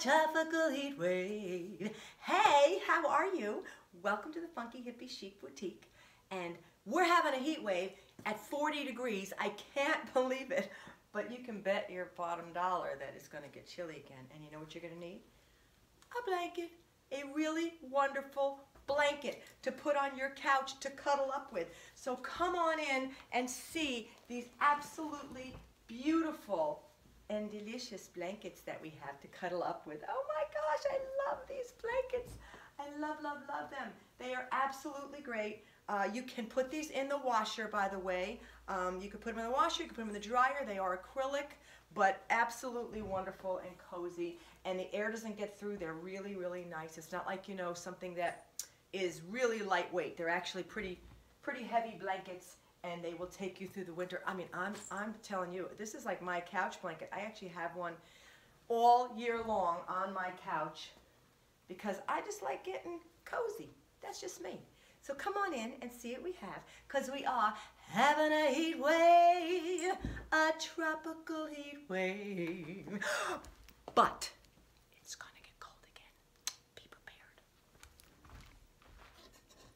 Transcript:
tropical heat wave. Hey, how are you? Welcome to the Funky Hippy Chic Boutique. And we're having a heat wave at 40 degrees. I can't believe it. But you can bet your bottom dollar that it's going to get chilly again. And you know what you're going to need? A blanket. A really wonderful blanket to put on your couch to cuddle up with. So come on in and see these absolutely beautiful and delicious blankets that we have to cuddle up with. Oh my gosh, I love these blankets. I love, love, love them. They are absolutely great. You can put these in the washer, by the way. You can put them in the washer, you can put them in the dryer. They are acrylic, but absolutely wonderful and cozy. And the air doesn't get through. They're really, really nice. It's not like, you know, something that is really lightweight. They're actually pretty heavy blankets, and they will take you through the winter. I mean, I'm telling you, this is like my couch blanket. I actually have one all year long on my couch because I just like getting cozy. That's just me. So come on in and see what we have, because we are having a heat wave, a tropical heat wave. But